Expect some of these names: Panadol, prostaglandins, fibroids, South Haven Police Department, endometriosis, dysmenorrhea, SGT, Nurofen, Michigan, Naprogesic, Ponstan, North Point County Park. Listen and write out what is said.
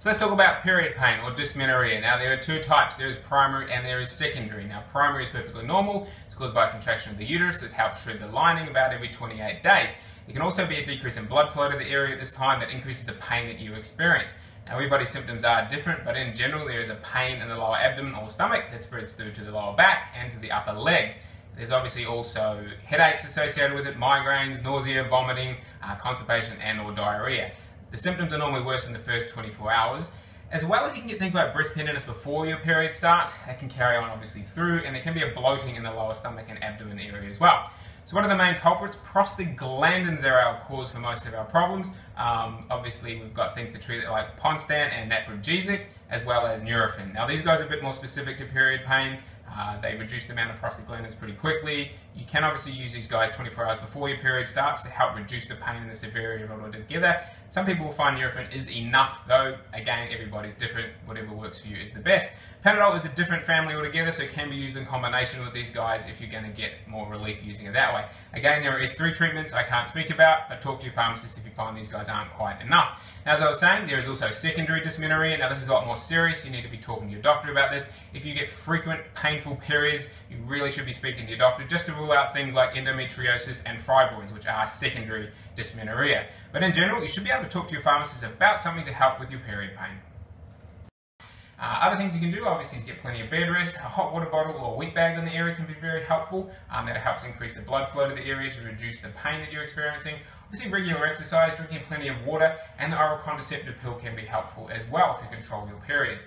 So let's talk about period pain or dysmenorrhea. Now there are two types, there is primary and there is secondary. Now primary is perfectly normal, it's caused by a contraction of the uterus that helps shred the lining about every 28 days. There can also be a decrease in blood flow to the area at this time that increases the pain that you experience. Now everybody's symptoms are different, but in general there is a pain in the lower abdomen or stomach that spreads through to the lower back and to the upper legs. There's obviously also headaches associated with it, migraines, nausea, vomiting, constipation and or diarrhea. The symptoms are normally worse in the first 24 hours, as well as you can get things like breast tenderness before your period starts. That can carry on obviously through, and there can be a bloating in the lower stomach and abdomen area as well. So what are the main culprits? Prostaglandins are our cause for most of our problems. Obviously we've got things to treat it like Ponstan and Naprogesic, as well as Nurofen. Now these guys are a bit more specific to period pain. They reduce the amount of prostaglandins pretty quickly. You can obviously use these guys 24 hours before your period starts to help reduce the pain and the severity of it altogether. Some people will find Nurofen is enough, though, again, everybody's different. Whatever works for you is the best. Panadol is a different family altogether, so it can be used in combination with these guys if you're going to get more relief using it that way. Again, there is three treatments I can't speak about, but talk to your pharmacist if you find these guys aren't quite enough. Now, as I was saying, there is also secondary dysmenorrhea. Now, this is a lot more serious. You need to be talking to your doctor about this. If you get frequent painful periods, you really should be speaking to your doctor just to rule out things like endometriosis and fibroids, which are secondary dysmenorrhea. But in general, you should be able to talk to your pharmacist about something to help with your period pain. Other things you can do, obviously, is get plenty of bed rest. A hot water bottle or a wheat bag in the area can be very helpful. That helps increase the blood flow to the area to reduce the pain that you're experiencing. Obviously, regular exercise, drinking plenty of water, and the oral contraceptive pill can be helpful as well to control your periods.